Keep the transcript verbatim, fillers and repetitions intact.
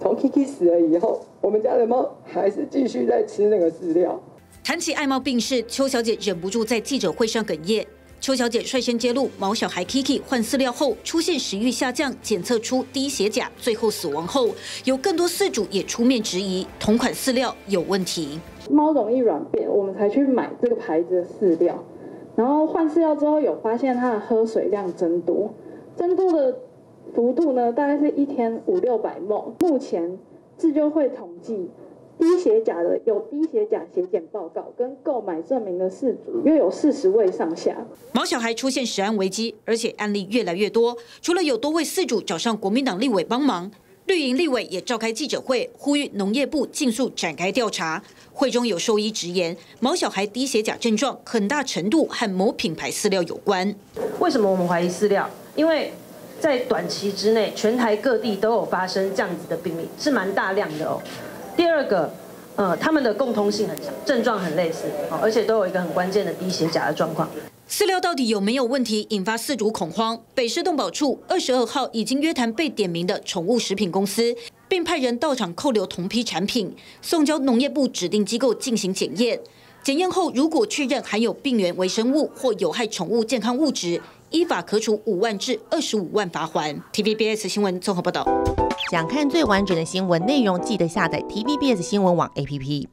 从 Kiki 死了以后，我们家的猫还是继续在吃那个饲料。谈起爱猫病逝，邱小姐忍不住在记者会上哽咽。邱小姐率先揭露毛小孩 Kiki 换饲料后出现食欲下降，检测出低血钾，最后死亡后，有更多饲主也出面质疑同款饲料有问题。猫容易软便，我们才去买这个牌子的饲料。 然后换饲料之后，有发现它的喝水量增多，增多的幅度呢，大概是一天五六百 毫升。目前自救会统计，低血钾的有低血钾血检报告跟购买证明的饲主约有四十位上下。毛小孩出现食安危机，而且案例越来越多。除了有多位饲主找上国民党立委帮忙，绿营立委也召开记者会，呼吁农业部尽速展开调查。 会中有兽医直言，毛小孩低血钾症状很大程度和某品牌饲料有关。为什么我们怀疑饲料？因为在短期之内，全台各地都有发生这样子的病例，是蛮大量的哦。第二个，呃，他们的共通性很强，症状很类似，哦，而且都有一个很关键的低血钾的状况。 饲料到底有没有问题，引发饲主恐慌？北市动保处二十二号已经约谈被点名的宠物食品公司，并派人到场扣留同批产品，送交农业部指定机构进行检验。检验后，如果确认含有病原微生物或有害宠物健康物质，依法可处五万至二十五万罚锾。T V B S 新闻综合报道。想看最完整的新闻内容，记得下载 T V B S 新闻网 A P P。